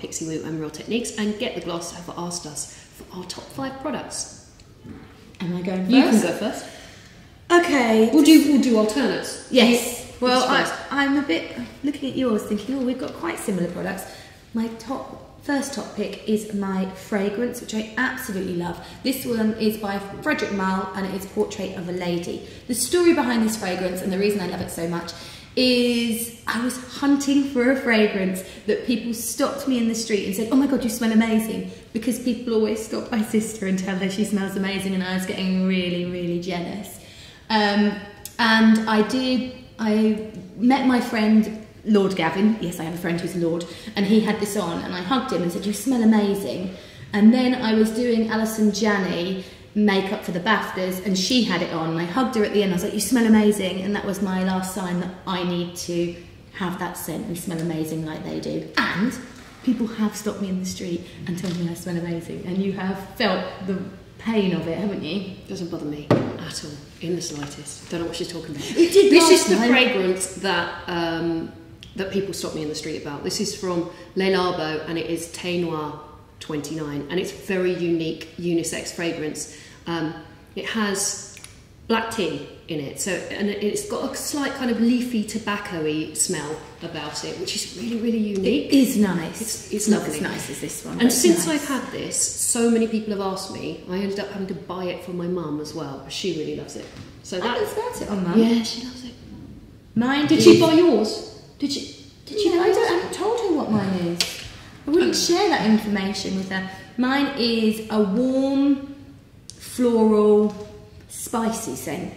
Pixiwoo and Real Techniques, and Get the Gloss have asked us for our top 5 products. Am I going first? You can go first. Okay. We'll do alternates. Yes. Well, I'm a bit looking at yours, thinking, oh, we've got quite similar products. My first top pick is my fragrance, which I absolutely love. This one is by Frederic Malle, and it is Portrait of a Lady. The story behind this fragrance, and the reason I love it so much, is I was hunting for a fragrance that people stopped me in the street and said, oh my God, you smell amazing, because people always stop my sister and tell her she smells amazing, and I was getting really, really jealous. And I met my friend Lord Gavin, yes I have a friend who's Lord, and he had this on, and I hugged him and said, you smell amazing. And then I was doing Alison Janney makeup for the BAFTAs, and she had it on, and I hugged her at the end. I was like, you smell amazing. And that was my last sign that I need to have that scent and smell amazing like they do. And people have stopped me in the street and told me I smell amazing, and you have felt the pain of it, haven't you? Doesn't bother me at all, in the slightest. Don't know what she's talking about. It did. This is the fragrance that that people stop me in the street about. This is from Le Labo, and it is Te 29, and it's very unique unisex fragrance. It has black tea in it, so, and it's got a slight kind of leafy tobacco-y smell about it, which is really, really unique. It is nice. It's lovely. It's nice as this one. And since nice. I've had this, so many people have asked me. I ended up having to buy it for my mum as well. She really loves it. So I can start it on mum. Yeah, she loves it. Mine. Did she buy yours? Did she? Did she? No, I haven't told her what mine is. I wouldn't share that information with her. Mine is a warm, floral, spicy scent.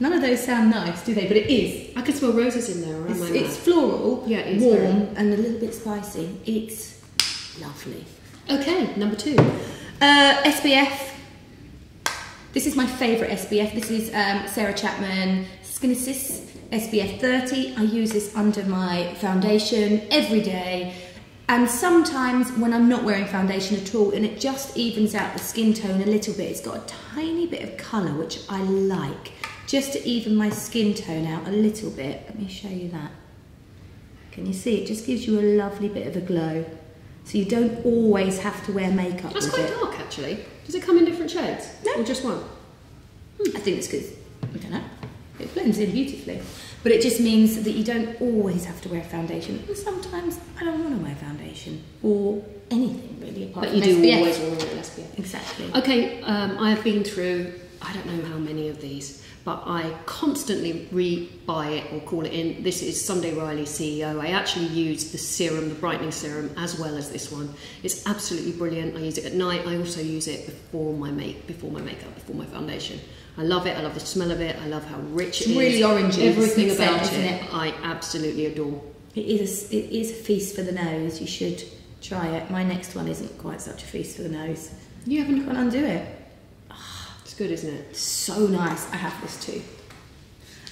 None of those sound nice, do they? But it is. I could smell roses in there. It's floral, yeah, it is warm, and a little bit spicy. It's lovely. Okay, number 2. SPF. This is my favourite SPF. This is Sarah Chapman Skin Assist SPF 30. I use this under my foundation every day. And sometimes when I'm not wearing foundation at all, and it just evens out the skin tone a little bit. It's got a tiny bit of colour, which I like, just to even my skin tone out a little bit. Let me show you that. Can you see? It just gives you a lovely bit of a glow. So you don't always have to wear makeup with it. That's quite dark, actually. Does it come in different shades? No. Or just one? I think it's good. I don't know. It blends in beautifully. But it just means that you don't always have to wear foundation. And sometimes I don't want to wear foundation or anything, really, apart from SPF. But you do always want to wear an SPF. Exactly. Okay, I have been through, I don't know how many of these, but I constantly re-buy it or call it in. This is Sunday Riley CEO. I actually use the serum, the brightening serum, as well as this one. It's absolutely brilliant. I use it at night. I also use it before my foundation. I love it. I love the smell of it. I love how rich it is. It's really orangey. Everything about it, I absolutely adore. It is a feast for the nose. You should try it. My next one isn't quite such a feast for the nose. You haven't gone undo it. It's good, isn't it? So nice. I have this too.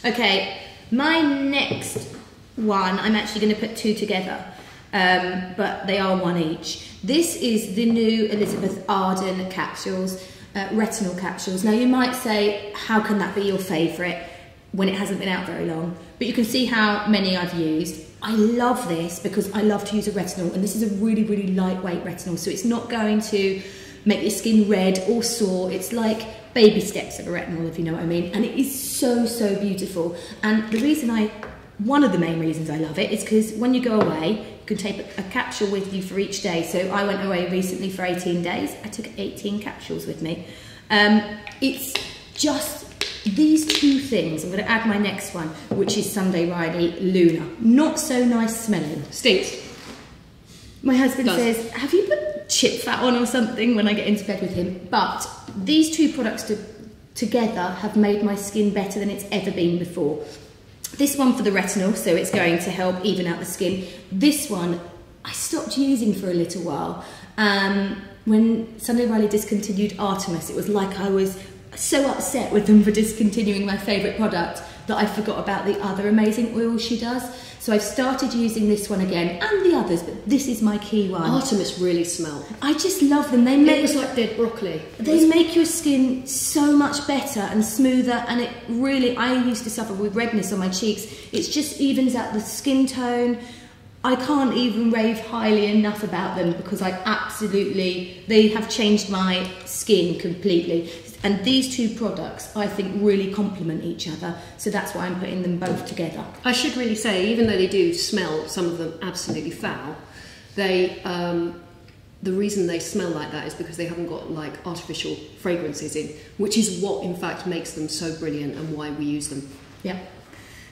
Okay, my next one, I'm actually going to put 2 together, but they are 1 each. This is the new Elizabeth Arden capsules, retinol capsules. Now you might say, how can that be your favourite when it hasn't been out very long? But you can see how many I've used. I love this because I love to use a retinol, and this is a really, really lightweight retinol, so it's not going to make your skin red or sore. It's like baby steps of a retinol, if you know what I mean. And it is so, so beautiful. And the reason one of the main reasons I love it is because when you go away, you can take a capsule with you for each day. So I went away recently for 18 days. I took 18 capsules with me. It's just these 2 things. I'm going to add my next one, which is Sunday Riley Luna. Not so nice smelling. Stinks. My husband says, have you put chip that on or something when I get into bed with him? But these 2 products together have made my skin better than it's ever been before. This one for the retinol, so it's going to help even out the skin. This one I stopped using for a little while. When Sunday Riley discontinued Artemis, it was like I was so upset with them for discontinuing my favourite product that I forgot about the other amazing oil she does. So I've started using this one again, and the others, but this is my key one. Artemis really smell. I just love them. It was like dead broccoli. They make your skin so much better and smoother, and it really, I used to suffer with redness on my cheeks. It just evens out the skin tone. I can't even rave highly enough about them because I absolutely, they have changed my skin completely. And these two products, I think, really complement each other. So that's why I'm putting them both together. I should really say, even though they do smell, some of them absolutely foul, they, the reason they smell like that is because they haven't got like artificial fragrances in, which is what in fact makes them so brilliant and why we use them. Yeah.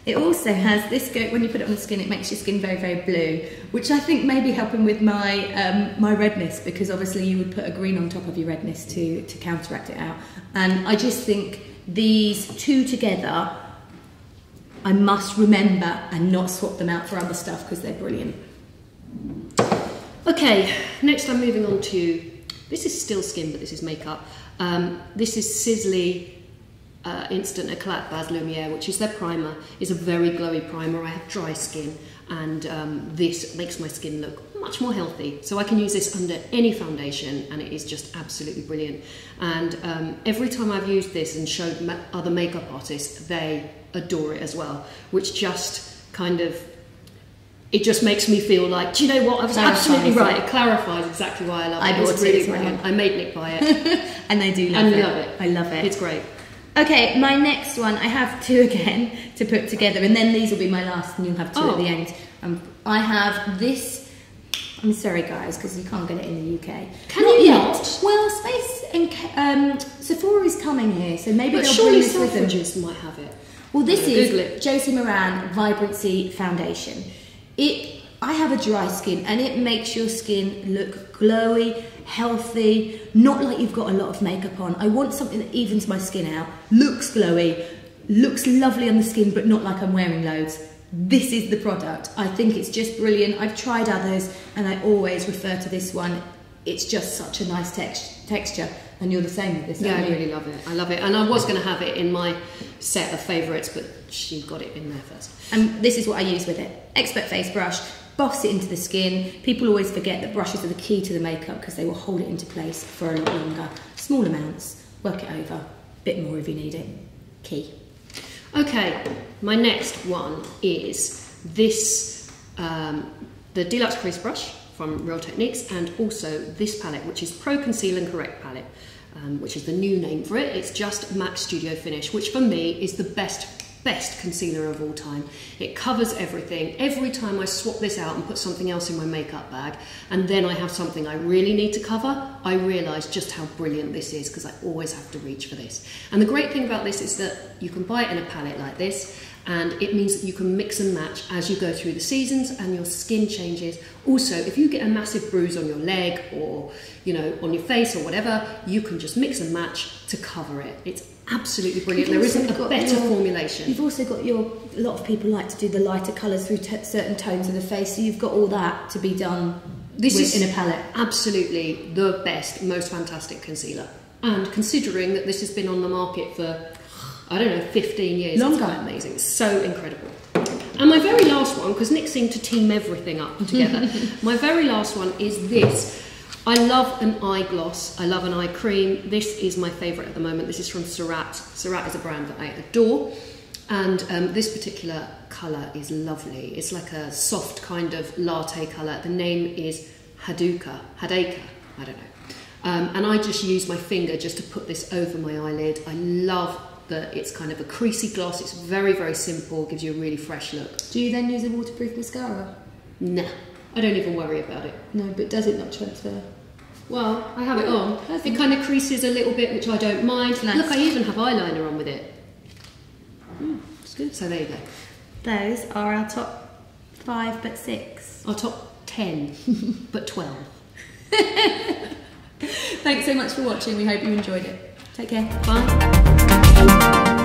It also has this, when you put it on the skin, it makes your skin very, very blue, which I think may be helping with my my redness, because obviously you would put a green on top of your redness to counteract it out. And I just think these two together, I must remember and not swap them out for other stuff because they're brilliant. Okay, next I'm moving on to, this is still skin, but this is makeup. This is Sisley Instant Eclat Bas Lumiere, which is their primer. It's a very glowy primer. I have dry skin, and this makes my skin look much more healthy. So I can use this under any foundation, and it is just absolutely brilliant. And every time I've used this and showed other makeup artists, they adore it as well, which just kind of, it just makes me feel like, do you know what? I was absolutely right. It clarifies exactly why I love it. I bought it as well. I made Nick buy it. And they do love it. I love it. I love it. It's great. Okay, my next one, I have two again to put together, and then these will be my last, and you'll have two at the end. I have this, I'm sorry guys, because you can't get it in the UK. Can you not? Well, Space and Sephora is coming here, so maybe they'll bring this with them. But surely Selfridges might have it. Well, this is Josie Moran Vibrancy Foundation. I have a dry skin, and it makes your skin look glowy, healthy, not like you've got a lot of makeup on. I want something that evens my skin out, looks glowy, looks lovely on the skin, but not like I'm wearing loads. This is the product. I think it's just brilliant. I've tried others, and I always refer to this one. It's just such a nice texture, and you're the same with this. Yeah, I really love it. I love it, and I was going to have it in my set of favourites, but she got it in there first. And this is what I use with it. Expert face brush. Boss it into the skin. People always forget that brushes are the key to the makeup because they will hold it into place for a lot longer. Small amounts, work it over, a bit more if you need it. Key. Okay, my next one is this, the Deluxe Crease Brush from Real Techniques, and also this palette, which is Pro Conceal and Correct Palette, which is the new name for it. It's just MAC Studio Finish, which for me is the best concealer of all time. It covers everything. Every time I swap this out and put something else in my makeup bag, and then I have something I really need to cover, I realise just how brilliant this is, because I always have to reach for this. And the great thing about this is that you can buy it in a palette like this, and it means that you can mix and match as you go through the seasons and your skin changes. Also, if you get a massive bruise on your leg or, you know, on your face or whatever, you can just mix and match to cover it. It's absolutely brilliant. There isn't a better formulation. You've also got a lot of people like to do the lighter colours through certain tones of the face, so you've got all that to be done in a palette. Absolutely the best, most fantastic concealer. And considering that this has been on the market for, I don't know, 15 years. Longer. It's amazing. It's so incredible. And my very last one, because Nick seemed to team everything up together, my very last one is this. I love an eye gloss. I love an eye cream. This is my favourite at the moment. This is from Surratt. Surratt is a brand that I adore. And this particular colour is lovely. It's like a soft kind of latte colour. The name is Hadaka. I don't know. And I just use my finger just to put this over my eyelid. I love that it's kind of a creasy gloss. It's very, very simple, gives you a really fresh look. Do you then use a waterproof mascara? No, I don't even worry about it. No, but does it not transfer? Well, I have it on. It kind of creases a little bit, which I don't mind. Nice. Look, I even have eyeliner on with it. It's good. So there you go. Those are our top 5 but 6. Our top 10 but 12. Thanks so much for watching. We hope you enjoyed it. Take care. Bye.